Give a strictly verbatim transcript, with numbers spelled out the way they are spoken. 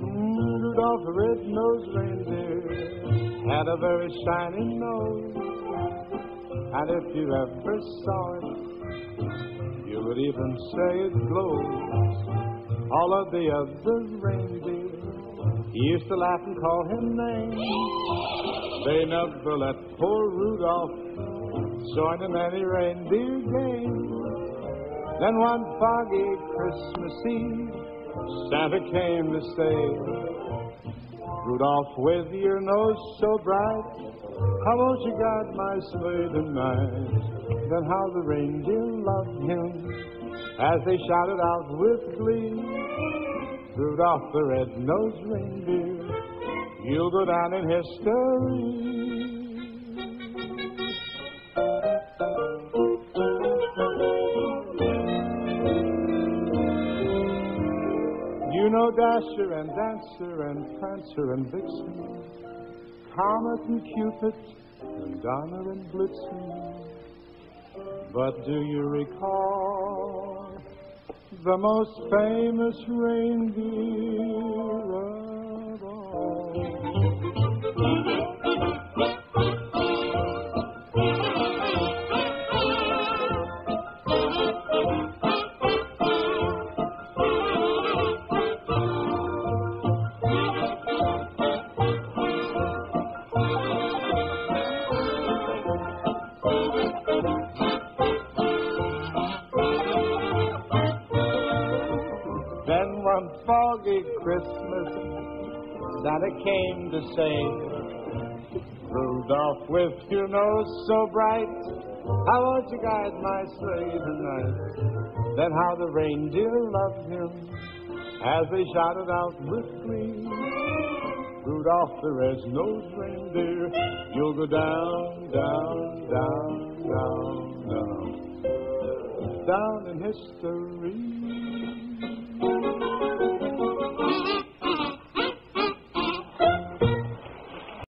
Mm, Rudolph the red-nosed reindeer had a very shiny nose, and if you ever saw it, you would even say it glows. All of the other reindeer used to laugh and call him names. They never let poor Rudolph join in any reindeer game. Then one foggy Christmas Eve, Santa came to say, "Rudolph, with your nose so bright, how won't you guide my sleigh tonight?" Then how the reindeer loved him as they shouted out with glee, "Rudolph the red-nosed reindeer, you'll go down in history." You know Dasher and Dancer and Prancer and Vixen, Comet and Cupid and Donner and Blitzen, but do you recall the most famous reindeer of all? Then one foggy Christmas, Santa came to say, "Rudolph, with your nose so bright, how won't you guide my sleigh tonight?" Then how the reindeer loved him as they shouted out with glee, "Rudolph, the red-nosed reindeer, you'll go down, down, down, down, down, down in history."